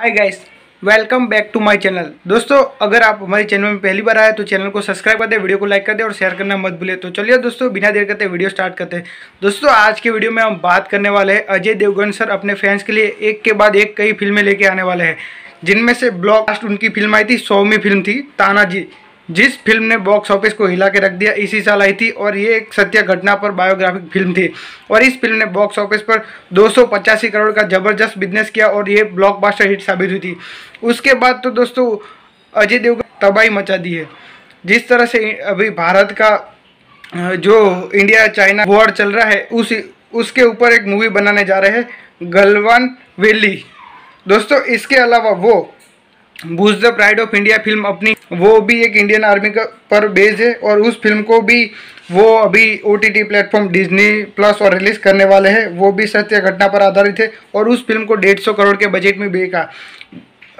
Hi guys, welcome back to my channel. दोस्तों, अगर आप हमारे चैनल में पहली बार आए तो चैनल को सब्सक्राइब कर दें, वीडियो को लाइक कर दें और शेयर करना मत भूलें। तो चलिए दोस्तों, बिना देर करते वीडियो स्टार्ट करते हैं। दोस्तों, आज के वीडियो में हम बात करने वाले हैं, अजय देवगन सर अपने फैंस के लिए एक के बाद एक कई फिल्में लेके आने वाले हैं, जिनमें से ब्लॉकबस्टर उनकी फिल्म आई थी, 100वीं फिल्म थी तानाजी, जिस फिल्म ने बॉक्स ऑफिस को हिला के रख दिया। इसी साल आई थी और ये एक सत्य घटना पर बायोग्राफिक फिल्म थी और इस फिल्म ने बॉक्स ऑफिस पर 285 करोड़ का ज़बरदस्त बिजनेस किया और ये ब्लॉकबस्टर हिट साबित हुई थी। उसके बाद तो दोस्तों अजय देवगन तबाही मचा दी है। जिस तरह से अभी भारत का जो इंडिया चाइना वॉर चल रहा है उसके ऊपर एक मूवी बनाने जा रहे हैं, गलवान वैली। दोस्तों, इसके अलावा वो Bhuj the pride of India film अपनी, वो भी एक इंडियन आर्मी पर बेस्ड है और उस फिल्म को भी वो अभी OTT प्लेटफॉर्म Disney+ और रिलीज़ करने वाले हैं। वो भी सत्य घटना पर आधारित है और उस फिल्म को 150 करोड़ के बजट में बिका।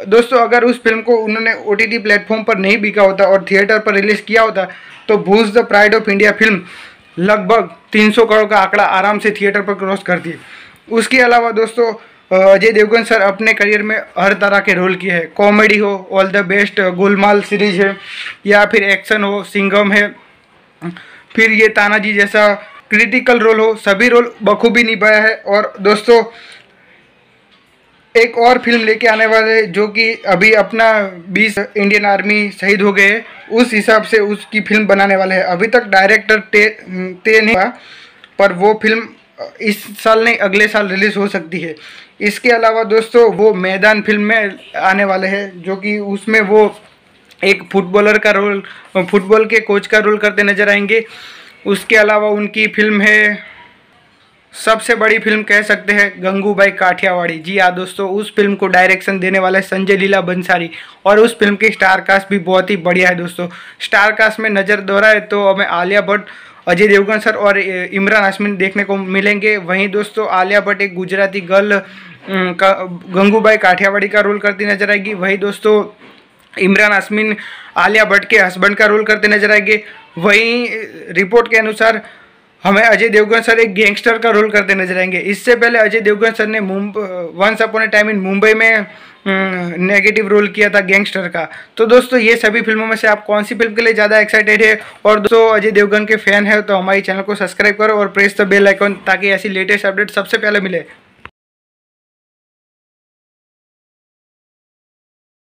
दोस्तों, अगर उस फिल्म को उन्होंने OTT प्लेटफॉर्म पर नहीं बिका होता और थिएटर पर रिलीज़ किया होता तो Bhuj the pride of India film लगभग 300 करोड़ का आंकड़ा आराम से थिएटर पर क्रॉस करती। उसके अलावा दोस्तों अजय देवगन सर अपने करियर में हर तरह के रोल किए हैं, कॉमेडी हो all the best, Golmaal series है, या फिर एक्शन हो सिंघम है, फिर ये तानाजी जैसा क्रिटिकल रोल हो, सभी रोल बखूबी निभाया है। और दोस्तों, एक और फिल्म लेके आने वाले जो कि अभी अपना 20 इंडियन आर्मी शहीद हो गए उस हिसाब से उसकी फिल्म बनाने वाले हैं। अभी तक डायरेक्टर तय नहीं हुआ, पर वो फिल्म इस साल नहीं अगले साल रिलीज हो सकती है। इसके अलावा दोस्तों वो मैदान फिल्म में आने वाले हैं, जो कि उसमें वो एक फुटबॉलर का रोल, फुटबॉल के कोच का रोल करते नजर आएंगे। उसके अलावा उनकी फिल्म है, सबसे बड़ी फिल्म कह सकते हैं, गंगूबाई काठियावाड़ी। जी हाँ दोस्तों, उस फिल्म को डायरेक्शन देने वाले संजय लीला भंसाली और उस फिल्म की स्टार कास्ट भी बहुत ही बढ़िया है। दोस्तों, स्टार कास्ट में नज़र दोहराए तो हमें आलिया भट्ट, अजय देवगन सर और इमरान हाशमी देखने को मिलेंगे। वहीं दोस्तों आलिया भट्ट एक गुजराती गर्ल का गंगूबाई काठियावाड़ी का रोल करती नजर आएगी। वहीं दोस्तों इमरान हाशमी आलिया भट्ट के हस्बैंड का रोल करते नजर आएंगे। वहीं रिपोर्ट के अनुसार हमें अजय देवगन सर एक गैंगस्टर का रोल करते नजर आएंगे। इससे पहले अजय देवगन सर ने once upon a time in Mumbai में नेगेटिव रोल किया था गैंगस्टर का। तो दोस्तों, ये सभी फिल्मों में से आप कौन सी फिल्म के लिए ज़्यादा एक्साइटेड है? और दोस्तों, अजय देवगन के फैन है तो हमारे चैनल को सब्सक्राइब करो और प्रेस द बेल आइकन ताकि ऐसी लेटेस्ट अपडेट सबसे पहले मिले।